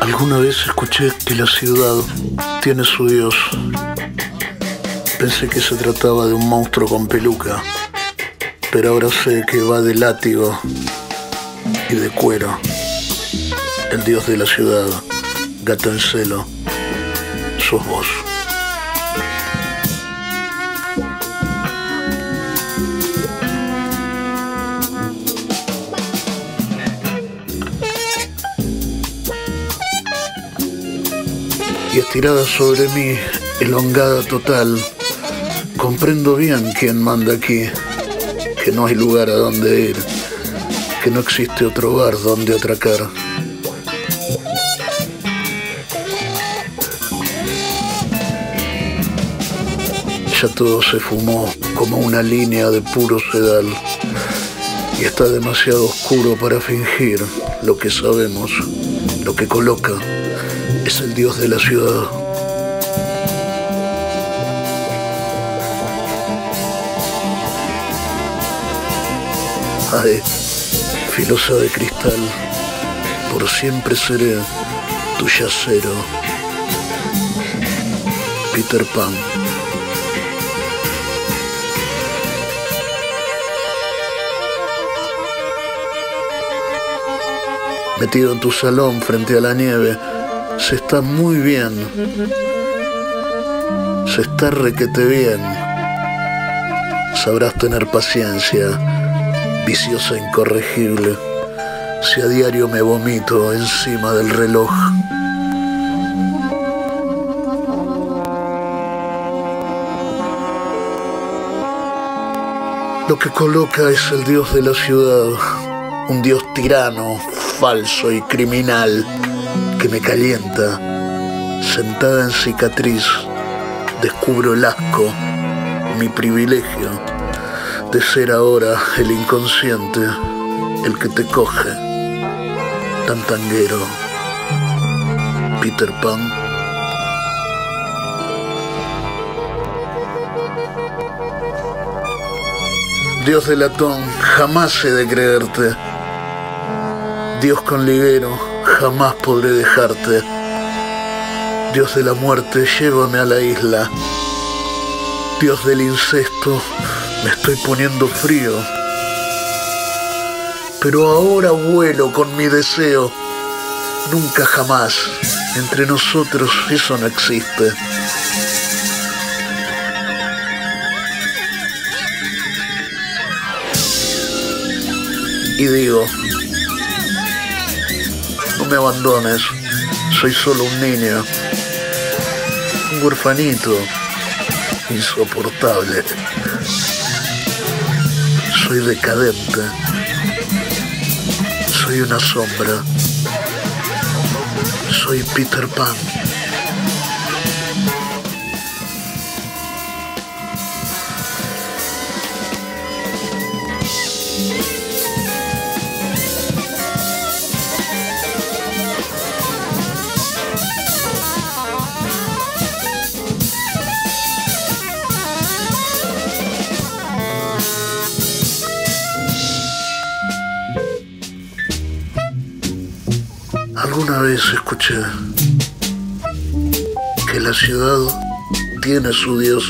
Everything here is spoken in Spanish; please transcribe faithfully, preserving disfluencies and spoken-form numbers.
Alguna vez escuché que la ciudad tiene su dios. Pensé que se trataba de un monstruo con peluca, pero ahora sé que va de látigo y de cuero. El dios de la ciudad, gato en celo, sos vos. Y estirada sobre mí, elongada total, comprendo bien quién manda aquí, que no hay lugar a donde ir, que no existe otro bar donde atracar. Ya todo se fumó como una línea de puro sedal, y está demasiado oscuro para fingir lo que sabemos, lo que coloca. Es el dios de la ciudad. Ay, filosa de cristal, por siempre seré tu yacero. Peter Pan. Metido en tu salón frente a la nieve, se está muy bien, se está requete bien. Sabrás tener paciencia, viciosa incorregible, si a diario me vomito encima del reloj. Lo que coloca es el dios de la ciudad, un dios tirano, falso y criminal, que me calienta, sentada en cicatriz, descubro el asco, mi privilegio, de ser ahora el inconsciente, el que te coge, tan tanguero, Peter Pan. Dios de latón, jamás he de creerte, Dios con liguero, jamás podré dejarte. Dios de la muerte, llévame a la isla. Dios del incesto, me estoy poniendo frío. Pero ahora vuelo con mi deseo. Nunca jamás, entre nosotros eso no existe. Y digo, no me abandones, soy solo un niño, un huerfanito insoportable, soy decadente, soy una sombra, soy Peter Pan. Alguna vez escuché que la ciudad tiene su dios.